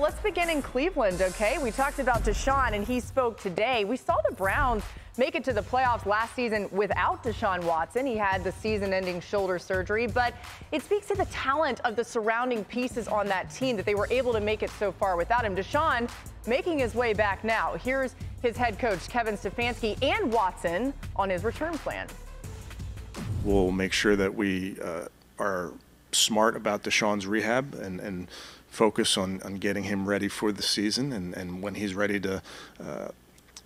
But let's begin in Cleveland, okay? We talked about Deshaun, and he spoke today. We saw the Browns make it to the playoffs last season without Deshaun Watson. He had the season-ending shoulder surgery, but it speaks to the talent of the surrounding pieces on that team that they were able to make it so far without him. Deshaun making his way back now. Here's his head coach, Kevin Stefanski, and Watson on his return plan. We'll make sure that we are smart about Deshaun's rehab and focus on getting him ready for the season. And when he's ready to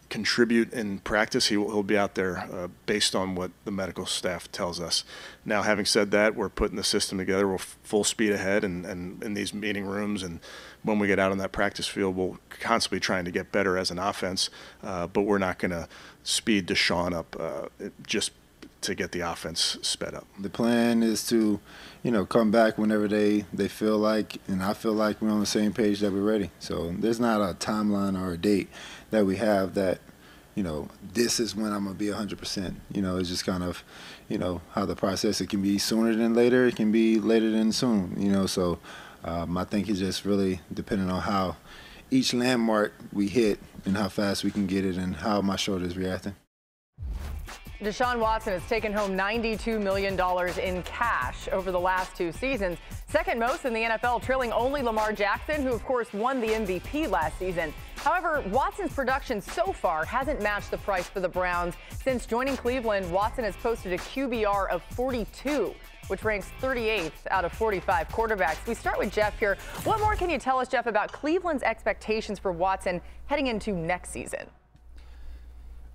contribute in practice, he'll be out there based on what the medical staff tells us. Now, having said that, we're putting the system together. We're full speed ahead and in these meeting rooms. And when we get out on that practice field, we're constantly trying to get better as an offense. But we're not going to speed Deshaun up just to get the offense sped up. The plan is to, you know, come back whenever they feel like, and I feel like we're on the same page that we're ready. So there's not a timeline or a date that we have that, you know, this is when I'm going to be 100%. You know, it's just kind of, you know, how the process, it can be sooner than later, it can be later than soon, you know. So I think it's just really depending on how each landmark we hit and how fast we can get it and how my shoulder is reacting. Deshaun Watson has taken home $92 million in cash over the last two seasons, second most in the NFL, trailing only Lamar Jackson, who of course won the MVP last season. However, Watson's production so far hasn't matched the price for the Browns. Since joining Cleveland, Watson has posted a QBR of 42, which ranks 38th out of 45 quarterbacks. We start with Jeff here. What more can you tell us, Jeff, about Cleveland's expectations for Watson heading into next season?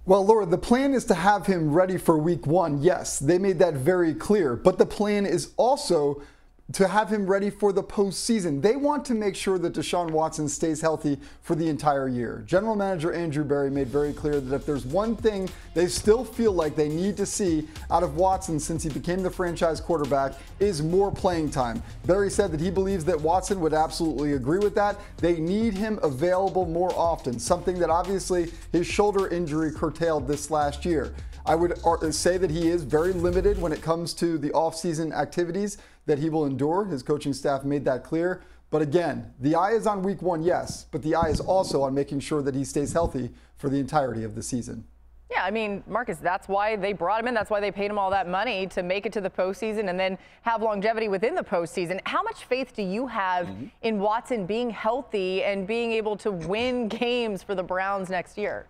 Well, Laura, the plan is to have him ready for Week 1. Yes, they made that very clear. But the plan is also to have him ready for the postseason. They want to make sure that Deshaun Watson stays healthy for the entire year. General Manager Andrew Berry made very clear that if there's one thing they still feel like they need to see out of Watson since he became the franchise quarterback is more playing time. Berry said that he believes that Watson would absolutely agree with that. They need him available more often, something that obviously his shoulder injury curtailed this last year. I would say that he is very limited when it comes to the offseason activities that he will endure. His coaching staff made that clear. But again, the eye is on Week 1, yes, but the eye is also on making sure that he stays healthy for the entirety of the season. Yeah, I mean, Marcus, that's why they brought him in. That's why they paid him all that money, to make it to the postseason and then have longevity within the postseason. How much faith do you have in Watson being healthy and being able to win games for the Browns next year?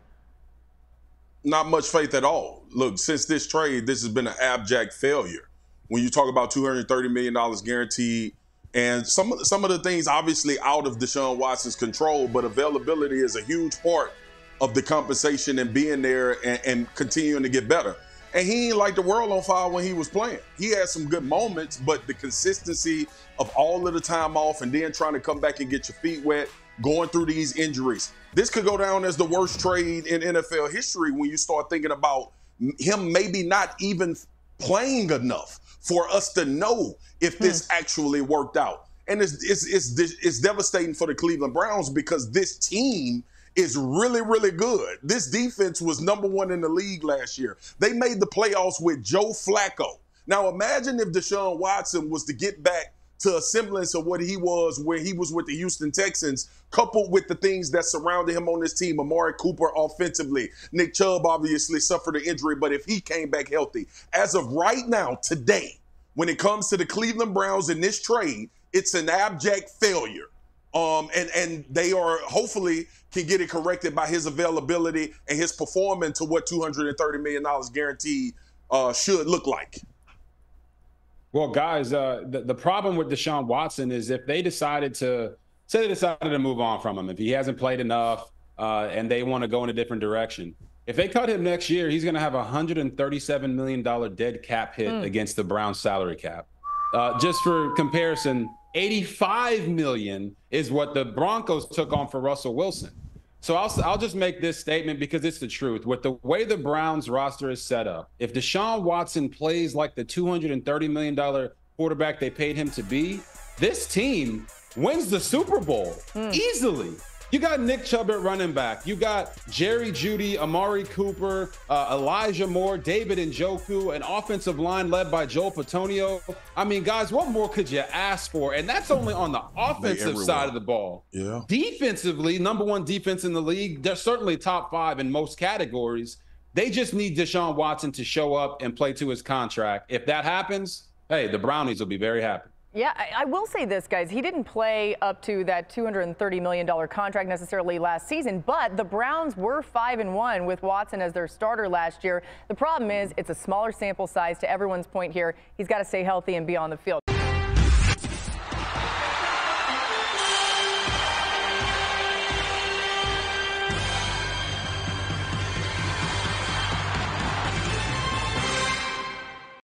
Not much faith at all. Look, since this trade, this has been an abject failure. When you talk about $230 million guaranteed, and some of the things obviously out of Deshaun Watson's control, but availability is a huge part of the compensation and being there and continuing to get better. And he ain't like the world on fire when he was playing. He had some good moments, but the consistency of all of the time off and then trying to come back and get your feet wet, going through these injuries. This could go down as the worst trade in NFL history when you start thinking about him maybe not even playing enough for us to know if this actually worked out. And it's devastating for the Cleveland Browns because this team is really, really good. This defense was #1 in the league last year. They made the playoffs with Joe Flacco. Now imagine if Deshaun Watson was to get back to a semblance of what he was when he was with the Houston Texans, coupled with the things that surrounded him on this team. Amari Cooper offensively. Nick Chubb obviously suffered an injury, but if he came back healthy. As of right now, today, when it comes to the Cleveland Browns in this trade, it's an abject failure. And they are hopefully can get it corrected by his availability and his performance to what $230 million guaranteed should look like. Well, guys, the problem with Deshaun Watson is if they decided to move on from him, if he hasn't played enough and they want to go in a different direction, if they cut him next year, he's going to have a $137 million dead cap hit against the Browns salary cap. Just for comparison, $85 million is what the Broncos took on for Russell Wilson. So I'll just make this statement because it's the truth. With the way the Browns roster is set up, if Deshaun Watson plays like the $230 million quarterback they paid him to be, this team wins the Super Bowl easily. You got Nick Chubb at running back. You got Jerry Jeudy, Amari Cooper, Elijah Moore, David Njoku, an offensive line led by Joe Patonio. I mean, guys, what more could you ask for? And that's only on the offensive side of the ball. Yeah. Defensively, number one defense in the league. They're certainly top five in most categories. They just need Deshaun Watson to show up and play to his contract. If that happens, hey, the Brownies will be very happy. Yeah, I will say this, guys. He didn't play up to that $230 million contract necessarily last season, but the Browns were 5-1 with Watson as their starter last year. The problem is it's a smaller sample size. To everyone's point here, he's got to stay healthy and be on the field.